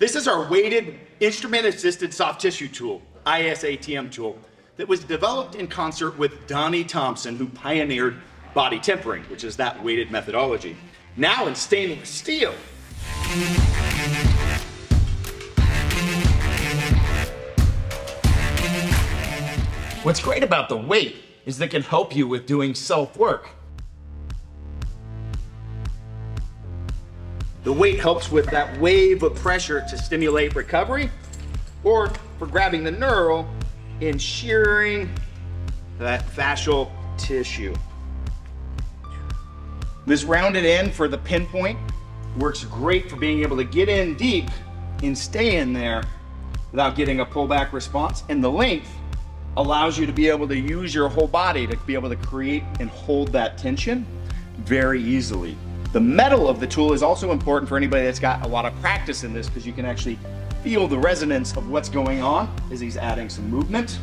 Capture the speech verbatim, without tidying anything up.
This is our weighted instrument assisted soft tissue tool, I S A T M tool, that was developed in concert with Donnie Thompson, who pioneered body tempering, which is that weighted methodology. Now in stainless steel. What's great about the weight is that it can help you with doing self-work. The weight helps with that wave of pressure to stimulate recovery, or for grabbing the neural in shearing that fascial tissue. This rounded end for the pinpoint works great for being able to get in deep and stay in there without getting a pullback response. And the length allows you to be able to use your whole body to be able to create and hold that tension very easily. The metal of the tool is also important for anybody that's got a lot of practice in this, because you can actually feel the resonance of what's going on as he's adding some movement.